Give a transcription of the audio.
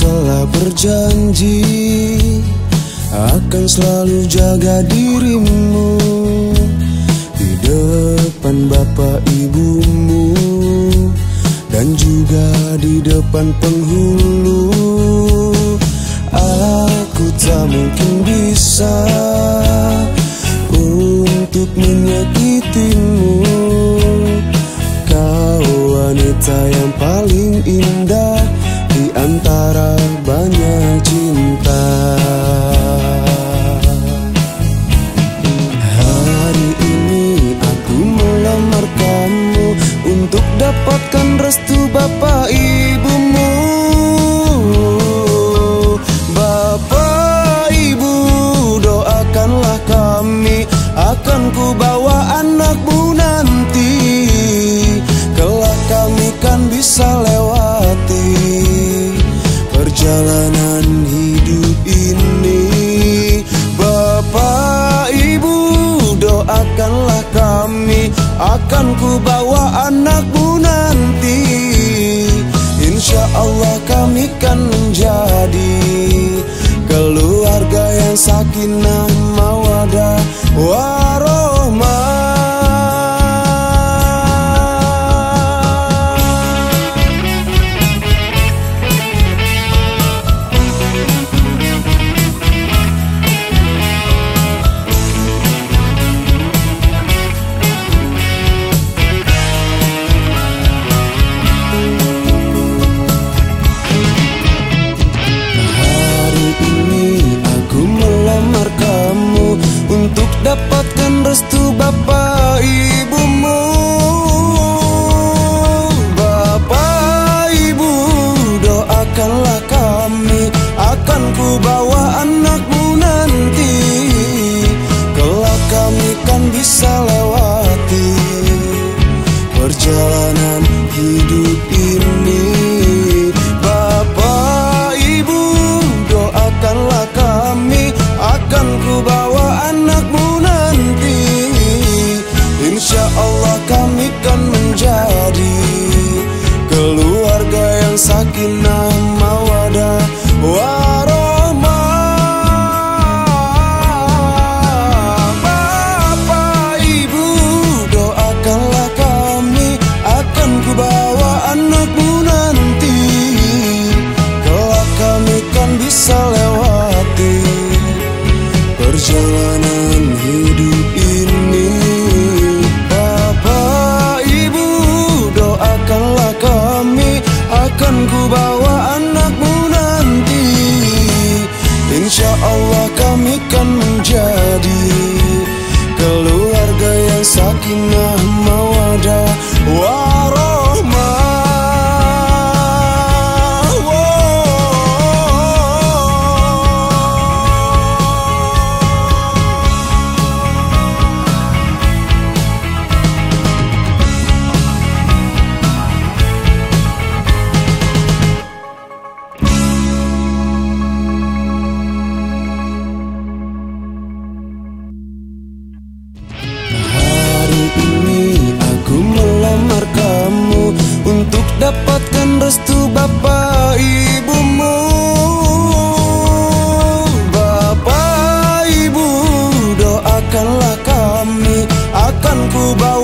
telah berjanji akan selalu jaga dirimu di depan bapak ibumu dan juga di depan penghulu. Aku tak mungkin bisa untuk menyakitimu. Kau wanita yang paling indah di antara banyak cinta. Hari ini aku melamar kamu untuk dapatkan restu bapak ibumu. Bapak ibu, doakanlah kami, akan ku bawa anakmu nanti. Kelak kami kan bisa lewati perjalanan hidup ini. Bapak ibu, doakanlah kami, akan ku bawa anakmu nanti. Insya Allah kami kan menjadi keluarga yang sakinah mawaddah warohmah. Dapatkan restu bapak ibumu. Bapak ibu, doakanlah kami, akan ku bawa anakmu nanti. Kelak kami kan bisa lewati perjalanan hidup ini. Bapak ibu, doakanlah kami, akan ku bawa anakmu nanti. Insya Allah kami kan menjadi keluarga yang sakinah mawaddah warohmah. Bapak ibu, doakanlah kami, akan ku bawa anakmu nanti. Kelak kami kan bisa lewati perjalanan hidup ini. Bapak ibu, doakanlah kami, akan ku bawa anakmu nanti. Insya Allah kami kan menjadi keluarga yang sakinah mawaddah warohmah. Dapatkan restu bapak ibumu. Bapak ibu, doakanlah kami, akan ku bawa